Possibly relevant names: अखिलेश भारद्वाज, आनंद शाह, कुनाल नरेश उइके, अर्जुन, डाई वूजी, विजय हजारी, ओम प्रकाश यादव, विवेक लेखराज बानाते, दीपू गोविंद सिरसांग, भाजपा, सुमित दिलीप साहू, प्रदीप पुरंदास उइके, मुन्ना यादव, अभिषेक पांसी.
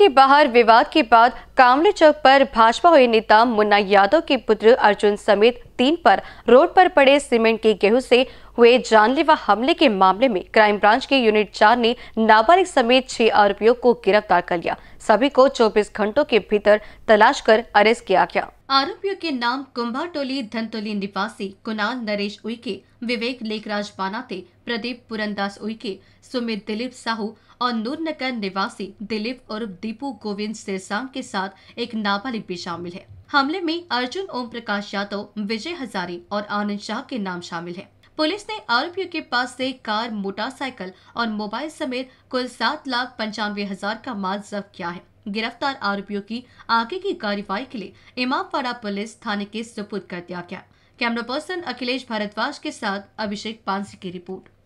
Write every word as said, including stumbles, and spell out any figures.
के बाहर विवाद के बाद कांवले चौक पर भाजपा हुए नेता मुन्ना यादव के पुत्र अर्जुन समेत तीन पर रोड पर पड़े सीमेंट के गेहूं से हुए जानलेवा हमले के मामले में क्राइम ब्रांच के यूनिट चार ने नाबालिग समेत छह आरोपियों को गिरफ्तार कर लिया। सभी को चौबीस घंटों के भीतर तलाश कर अरेस्ट किया गया। आरोपियों के नाम कुंभा टोली धनतोली निवासी कुनाल नरेश उइके, विवेक लेखराज बानाते, प्रदीप पुरंदास उइके, सुमित दिलीप साहू और नूरनगर निवासी दिलीप और दीपू गोविंद सिरसांग के साथ एक नाबालिग भी शामिल है। हमले में अर्जुन, ओम प्रकाश यादव, विजय हजारी और आनंद शाह के नाम शामिल है। पुलिस ने आरोपियों के पास से कार, मोटरसाइकिल और मोबाइल समेत कुल सात लाख पंचानवे हजार का माल जब्त किया है। गिरफ्तार आरोपियों की आगे की कार्रवाई के लिए इमामपाड़ा पुलिस थाने के सुपुर्द कर दिया गया। कैमरा पर्सन अखिलेश भारद्वाज के साथ अभिषेक पांसी की रिपोर्ट।